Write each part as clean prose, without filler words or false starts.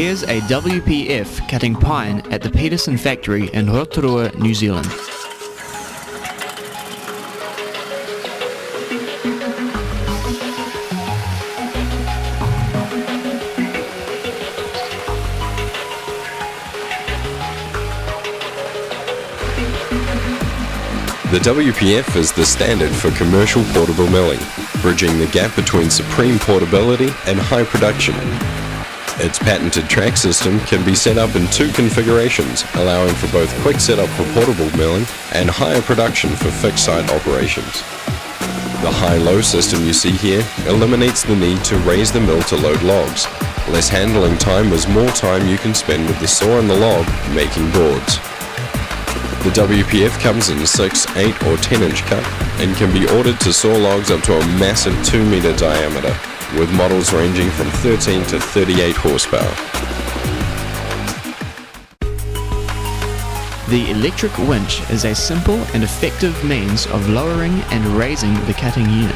Here's a WPF cutting pine at the Peterson factory in Rotorua, New Zealand. The WPF is the standard for commercial portable milling, bridging the gap between supreme portability and high production. Its patented track system can be set up in two configurations, allowing for both quick setup for portable milling and higher production for fixed site operations. The high-low system you see here eliminates the need to raise the mill to load logs. Less handling time is more time you can spend with the saw and the log making boards. The WPF comes in 6, 8 or 10 inch cut and can be ordered to saw logs up to a massive 2 metre diameter, with models ranging from 13 to 38 horsepower. The electric winch is a simple and effective means of lowering and raising the cutting unit.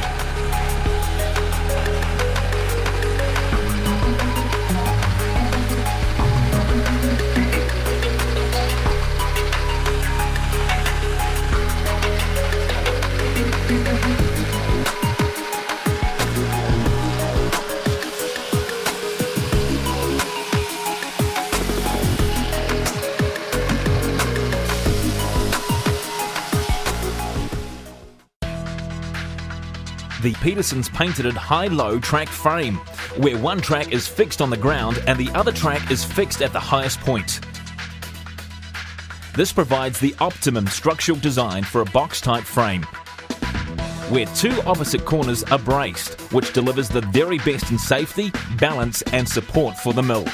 The Petersons painted a high-low track frame, where one track is fixed on the ground and the other track is fixed at the highest point. This provides the optimum structural design for a box-type frame, where two opposite corners are braced, which delivers the very best in safety, balance and support for the mill.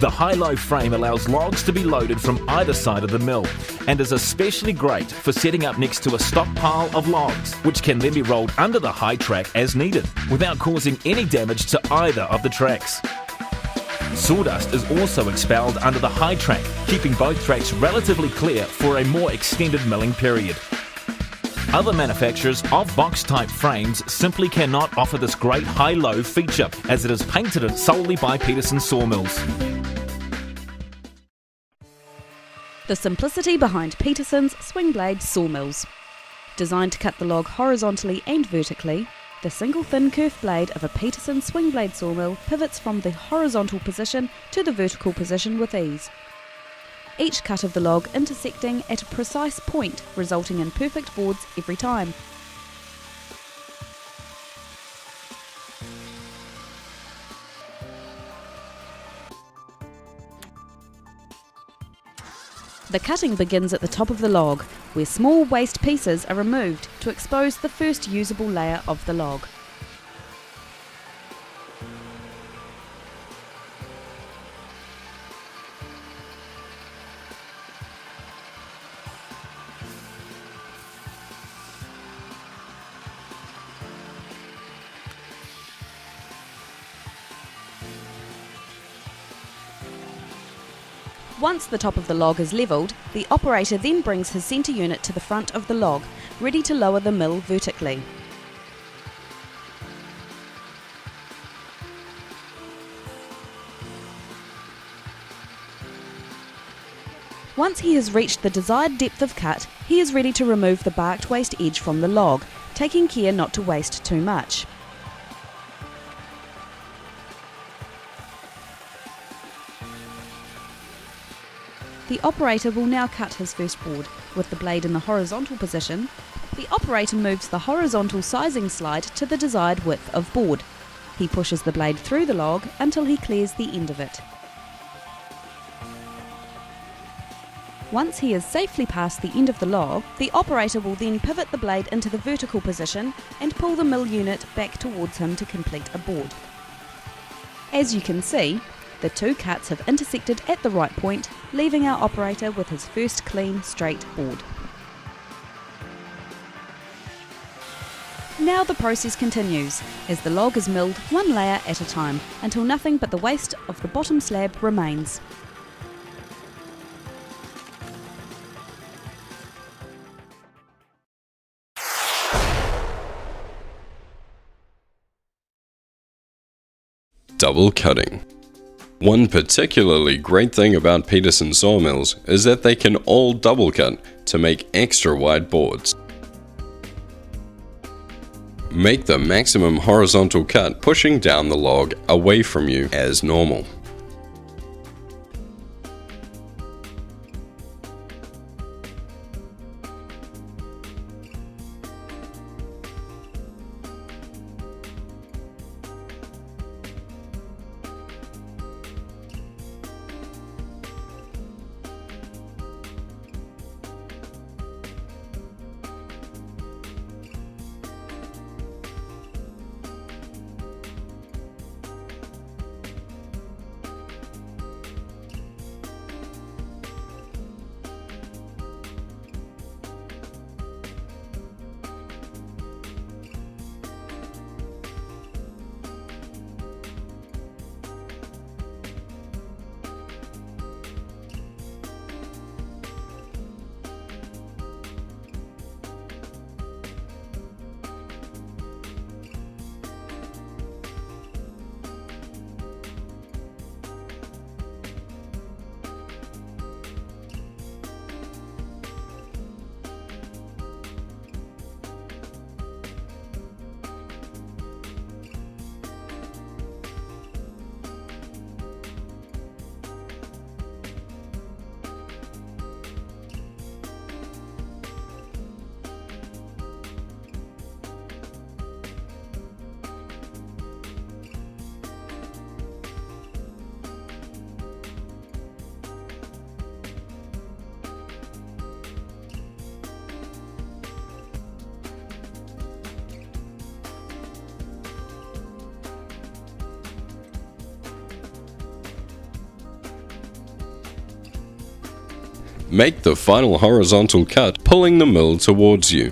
The high-low frame allows logs to be loaded from either side of the mill and is especially great for setting up next to a stockpile of logs, which can then be rolled under the high track as needed without causing any damage to either of the tracks. Sawdust is also expelled under the high track, keeping both tracks relatively clear for a more extended milling period. Other manufacturers of box-type frames simply cannot offer this great high-low feature, as it is painted solely by Peterson Sawmills. The simplicity behind Peterson's swing blade sawmills. Designed to cut the log horizontally and vertically, the single thin kerf blade of a Peterson swing blade sawmill pivots from the horizontal position to the vertical position with ease. Each cut of the log intersecting at a precise point, resulting in perfect boards every time. The cutting begins at the top of the log, where small waste pieces are removed to expose the first usable layer of the log. Once the top of the log is levelled, the operator then brings his centre unit to the front of the log, ready to lower the mill vertically. Once he has reached the desired depth of cut, he is ready to remove the barked waste edge from the log, taking care not to waste too much. The operator will now cut his first board. With the blade in the horizontal position, the operator moves the horizontal sizing slide to the desired width of board. He pushes the blade through the log until he clears the end of it. Once he is safely past the end of the log, the operator will then pivot the blade into the vertical position and pull the mill unit back towards him to complete a board. As you can see, the two cuts have intersected at the right point, leaving our operator with his first clean, straight board. Now the process continues, as the log is milled one layer at a time, until nothing but the waste of the bottom slab remains. double cutting. One particularly great thing about Peterson Sawmills is that they can all double cut to make extra wide boards. Make the maximum horizontal cut pushing down the log away from you as normal. Make the final horizontal cut, pulling the mill towards you.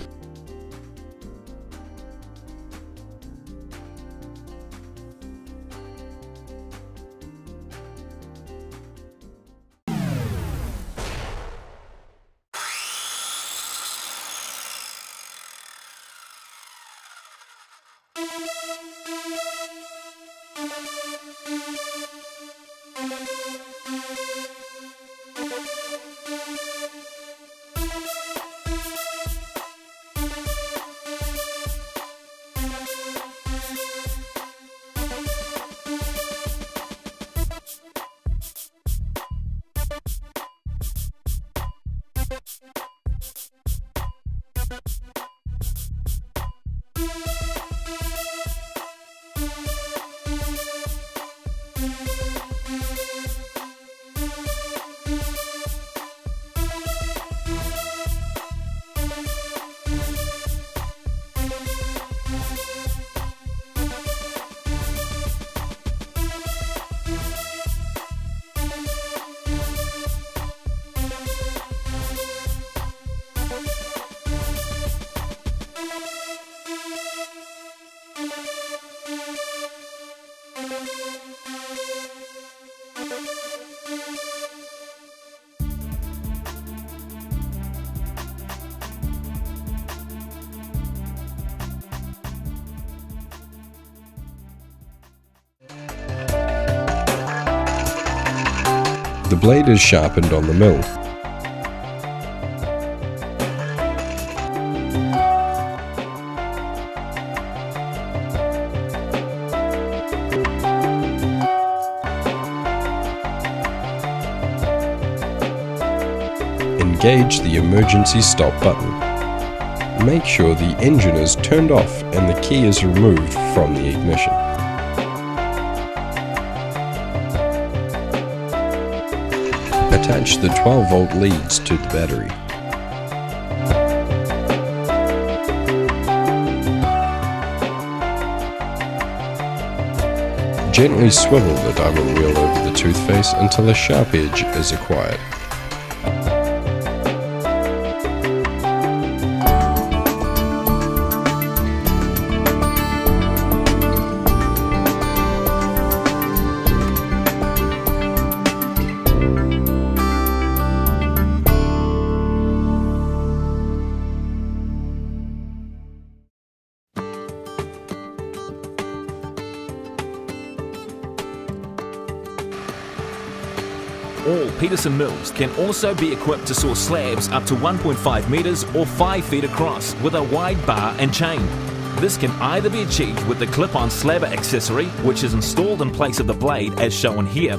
The blade is sharpened on the mill. Engage the emergency stop button. Make sure the engine is turned off and the key is removed from the ignition. Attach the 12-volt leads to the battery. Gently swivel the diamond wheel over the tooth face until a sharp edge is acquired. All Peterson mills can also be equipped to saw slabs up to 1.5 metres or 5 feet across with a wide bar and chain. This can either be achieved with the clip-on slabber accessory, which is installed in place of the blade as shown here,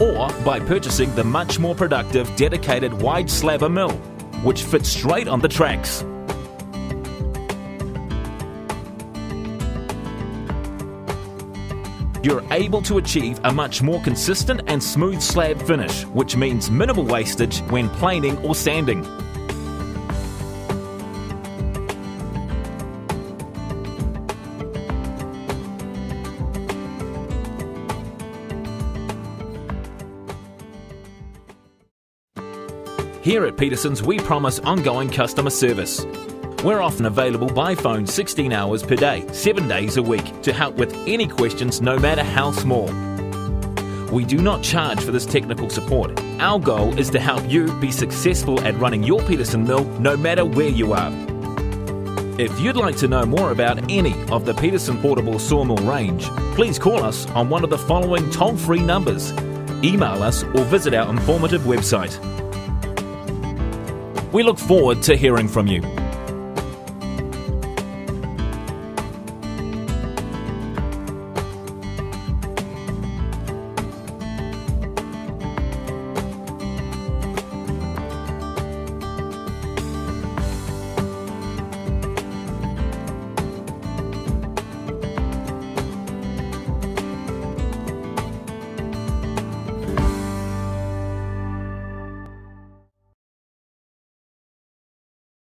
or by purchasing the much more productive dedicated wide slabber mill, which fits straight on the tracks. You're able to achieve a much more consistent and smooth slab finish, which means minimal wastage when planing or sanding. Here at Peterson's, we promise ongoing customer service. We're often available by phone 16 hours per day, 7 days a week, to help with any questions no matter how small. We do not charge for this technical support. Our goal is to help you be successful at running your Peterson mill no matter where you are. If you'd like to know more about any of the Peterson portable sawmill range, please call us on one of the following toll-free numbers, email us or visit our informative website. We look forward to hearing from you.